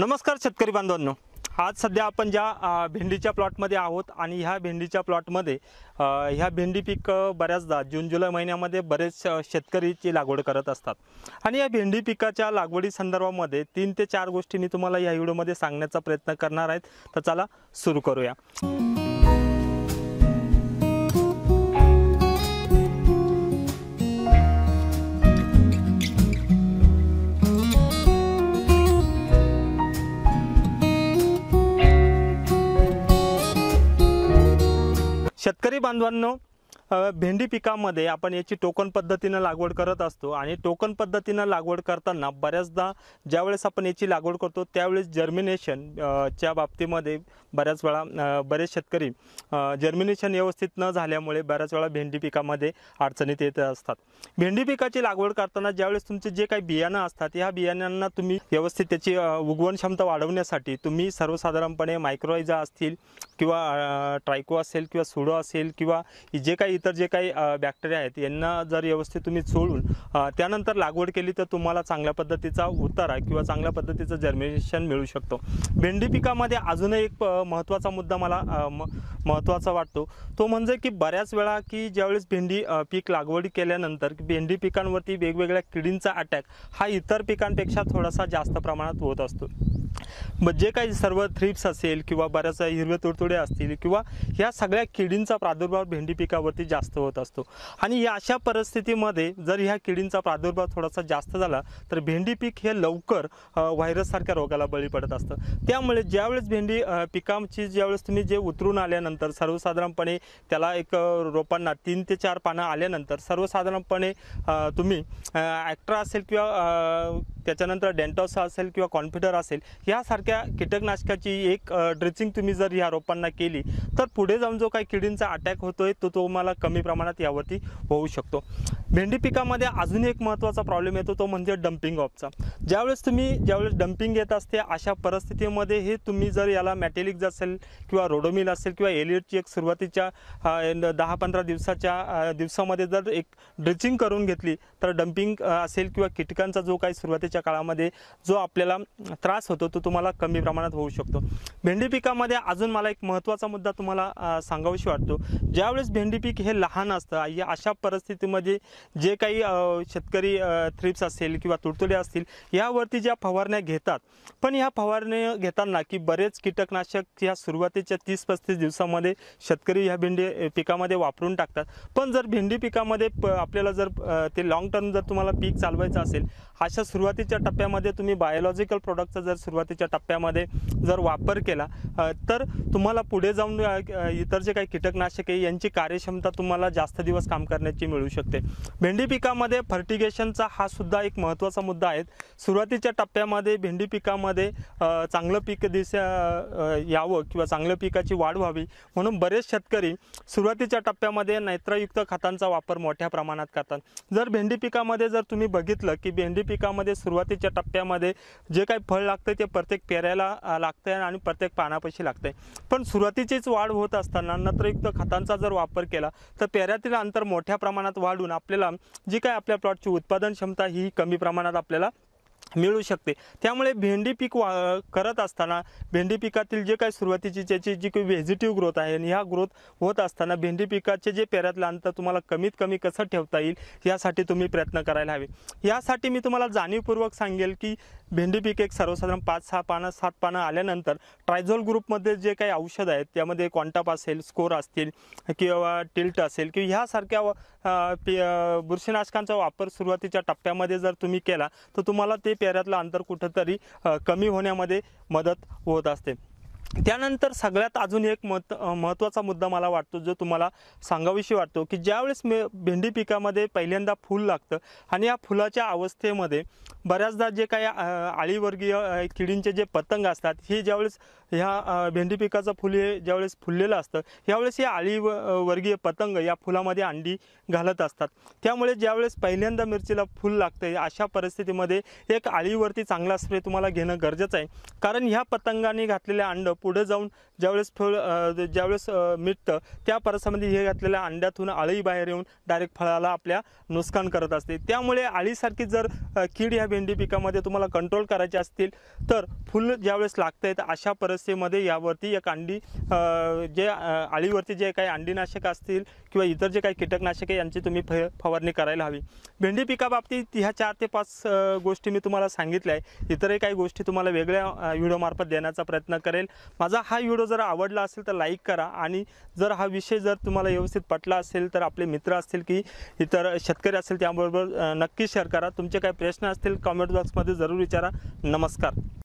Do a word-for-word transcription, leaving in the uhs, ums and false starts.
नमस्कार शेतकरी बांधवांनो, आज सध्या आपण ज्या भेंडीच्या प्लॉटमध्ये आहोत आणि ह्या भेंडीच्या प्लॉटमध्ये ह्या भेंडी पीक बऱ्याचदा जून जुलै महिन्यामध्ये बरेच शेतकरीची लागवड करत असतात आणि या भेंडी पिकाच्या लागवडी संदर्भामध्ये तीन ते चार गोष्टी मी तुम्हाला या व्हिडिओमध्ये सांगण्याचा प्रयत्न करणार आहेत। तर चला सुरू करूया। शेतकरी बांधवांनो, भेंडी पिकामध्ये आपण याची टोकन पद्धतीने लागवड करत असतो आणि टोकन पद्धतीने लागवड करताना बऱ्याचदा ज्यावेळेस आपण याची लागवड करतो त्यावेळेस जर्मिनेशन च्या बाबतीमध्ये बऱ्याच वेळा बरेच शेतकरी जर्मिनेशन व्यवस्थित न झाल्यामुळे बऱ्याच वेळा भेंडी पिकामध्ये अडचणीत येत असतात। भेंडी पिकाची लागवड करताना ज्यावेळेस तुमचे जे काही बियाणं असतात ह्या बियाण्यांना तुम्ही व्यवस्थित त्याची उगवण क्षमता वाढवण्यासाठी तुम्ही सर्वसाधारणपणे मायक्रोइजा असतील किंवा ट्रायको असेल किंवा सुडो असेल किंवा जे काही इतर जे काही बॅक्टेरिया आहेत यांना जर व्यवस्थित तुम्ही चोळून त्यानंतर लागवड केली तर तुम्हाला चांगल्या पद्धतीचा उतारा किंवा चांगल्या पद्धतीचं जर्मिनेशन मिळू शकतो। भेंडी पिकामध्ये अजूनही एक महत्त्वाचा मुद्दा मला महत्त्वाचा वाटतो तो म्हणजे की बऱ्याच वेळा की ज्यावेळेस भेंडी पीक लागवड केल्यानंतर भेंडी पिकांवरती वेगवेगळ्या किडींचा अटॅक हा इतर पिकांपेक्षा थोडासा जास्त प्रमाणात होत असतो। जे काही सर्व थ्रिप्स असेल किंवा बऱ्याच हिरवे तुडतुडे असतील किंवा ह्या सगळ्या किडींचा प्रादुर्भाव भेंडी पिकावरती जास्त होत असतो आणि या अशा परिस्थितीमध्ये जर ह्या किडींचा प्रादुर्भाव थोडासा जास्त झाला तर भेंडी पीक हे लवकर व्हायरससारख्या रोगाला बळी पडत असतं। त्यामुळे ज्यावेळेस भेंडी पिकांची ज्यावेळेस तुम्ही जे उतरून आल्यानंतर सर्वसाधारणपणे त्याला एक रोपांना तीन ते चार पानं आल्यानंतर सर्वसाधारणपणे तुम्ही ॲक्ट्रा असेल किंवा त्याच्यानंतर डेंटॉसा असेल किंवा कॉन्फिडर असेल यासारख्या कीटकनाशकाची एक ड्रेसिंग तुम्ही जर ह्या रोपांना केली तर पुढे जाऊन जो काही किडींचा अटॅक होतोय तो तुम्हाला कमी प्रमाणात यावरती होऊ शकतो। भेंडी पिकामध्ये अजून एक महत्त्वाचा प्रॉब्लेम येतो तो म्हणजे डम्पिंग ऑफचा। ज्यावेळेस तुम्ही ज्यावेळेस डम्पिंग येत असते अशा परिस्थितीमध्ये हे तुम्ही जर याला मॅटेलिक्स असेल किंवा रोडोमिल असेल किंवा एलियटची एक सुरुवातीच्या दहा पंधरा दिवसाच्या दिवसामध्ये जर एक ड्रेसिंग करून घेतली तर डम्पिंग असेल किंवा कीटकांचा जो काही सुरुवातीच्या काळामध्ये जो आपल्याला त्रास होतो तो तुम्हाला कमी प्रमाणात होऊ शकतो। भेंडी पिकामध्ये अजून मला एक महत्त्वाचा मुद्दा तुम्हाला सांगावाशी वाटतो। ज्यावेळेस भेंडी पीक हे लहान असतं या अशा परिस्थितीमध्ये जे काही शेतकरी थ्रिप्स असेल किंवा तुडतुडे असतील यावरती ज्या फवारण्या घेतात पण ह्या फवारण्या घेताना की बरेच कीटकनाशक ह्या सुरुवातीच्या तीस पस्तीस दिवसामध्ये शेतकरी ह्या भेंडी पिकामध्ये वापरून टाकतात। पण जर भेंडी पिकामध्ये प आपल्याला जर ते लाँग टर्म जर तुम्हाला पीक चालवायचं असेल अशा सुरुवातीच्या टप्प्यामध्ये तुम्ही बायोलॉजिकल प्रोडक्टचा जर सुरुवातीच्या टप्प्यामध्ये जर वापर केला तर तुम्हाला पुढे जाऊन इतर जे काही कीटकनाशक आहे यांची कार्यक्षमता तुम्हाला जास्त दिवस काम करण्याची मिळू शकते। भेंडी पिकामध्ये फर्टिगेशनचा हा सुद्धा एक महत्त्वाचा मुद्दा आहे। सुरुवातीच्या टप्प्यामध्ये भेंडी पिकामध्ये चांगलं पीक दिस यावं किंवा चांगल्या पिकाची वाढ व्हावी म्हणून बरेच शेतकरी सुरुवातीच्या टप्प्यामध्ये नैत्रयुक्त खतांचा वापर मोठ्या प्रमाणात करतात। जर भेंडी पिकामध्ये जर तुम्ही बघितलं की भेंडी पिकामध्ये सुरुवातीच्या टप्प्यामध्ये जे काही फळ लागतं ते प्रत्येक पेऱ्याला लागतं आणि प्रत्येक पानापाशी लागतं, पण सुरुवातीचीच वाढ होत असताना नत्रयुक्त खतांचा जर वापर केला तर पेऱ्यातील अंतर मोठ्या प्रमाणात वाढून आपल्याला जी काय आपल्या प्लॉटची उत्पादन क्षमता ही कमी प्रमाणात आपल्याला मिळू शकते। त्यामुळे भेंडी पीक वा करत असताना भेंडी पिकातील जे काही सुरुवातीची त्याची जी काही व्हेजिटिव्ह ग्रोथ आहे ह्या ग्रोथ होत असताना भेंडी पिकाचे जे पेऱ्यातलं अंतर तुम्हाला कमीत कमी कसं ठेवता येईल यासाठी तुम्ही प्रयत्न करायला हवे। यासाठी मी तुम्हाला जाणीवपूर्वक सांगेल की भेंडी पीक एक सर्वसाधारण पाच सहा पानं सात पानं आल्यानंतर ट्रायझोल ग्रुपमध्ये जे काही औषधं आहेत त्यामध्ये क्वांटाप असेल, स्कोर असतील किंवा टिल्ट असेल किंवा ह्यासारख्या पी बुरशीनाशकांचा वापर सुरुवातीच्या टप्प्यामध्ये जर तुम्ही केला तर तुम्हाला ते पेऱ्यातलं अंतर कुठंतरी कमी होण्यामध्ये मदत होत असते। त्यानंतर सगळ्यात अजून एक मत महत्त्वाचा मुद्दा मला वाटतो जो तुम्हाला सांगाविषयी वाटतो की ज्यावेळेस मे भेंडी पिकामध्ये पहिल्यांदा फूल लागतं आणि या फुलाच्या अवस्थेमध्ये बऱ्याचदा जे काही आळीवर्गीय किडींचे जे पतंग असतात हे ज्यावेळेस ह्या भेंडी पिकाचं फुल हे ज्यावेळेस फुललेलं असतं यावेळेस हे आळीवर्गीय पतंग या फुलामध्ये अंडी घालत असतात। त्यामुळे ज्यावेळेस पहिल्यांदा मिरचीला फूल लागतं अशा परिस्थितीमध्ये एक आळीवरती चांगला स्प्रे तुम्हाला घेणं गरजेचं आहे, कारण ह्या पतंगाने घातलेल्या अंडं पुढे जाऊन ज्यावेळेस फळ ज्यावेळेस मिटतं त्या परिसरामध्ये हे घातलेल्या अंड्यातून आळी बाहेर येऊन डायरेक्ट फळाला आपल्या नुकसान करत असते। त्यामुळे आळीसारखी जर कीड ह्या भेंडी पिकामध्ये तुम्हाला कंट्रोल करायचे असतील तर फुल ज्यावेळेस लागतात अशा परिस्थितीमध्ये यावरती एक अंडी जे आळीवरती जे काही अंडीनाशक असतील किंवा इतर जे काही कीटकनाशके यांची तुम्ही फवारणी करायला हवी। भेंडी पिकाबाबतीत ह्या चार ते पाच गोष्टी मी तुम्हाला सांगितल्या आहे, इतरही काही गोष्टी तुम्हाला वेगळ्या व्हिडिओमार्फत देण्याचा प्रयत्न करेल। माझा हा व्हिडिओ जर आवडला असेल तर लाईक करा आणि जर हा विषय जर तुम्हाला व्यवस्थित पटला असेल तर आपले मित्र असतील की इतर शेतकरी असतील त्याबरोबर नक्की शेअर करा। तुमचे काही प्रश्न असतील कमेंट बॉक्समध्ये जरूर विचारा। नमस्कार।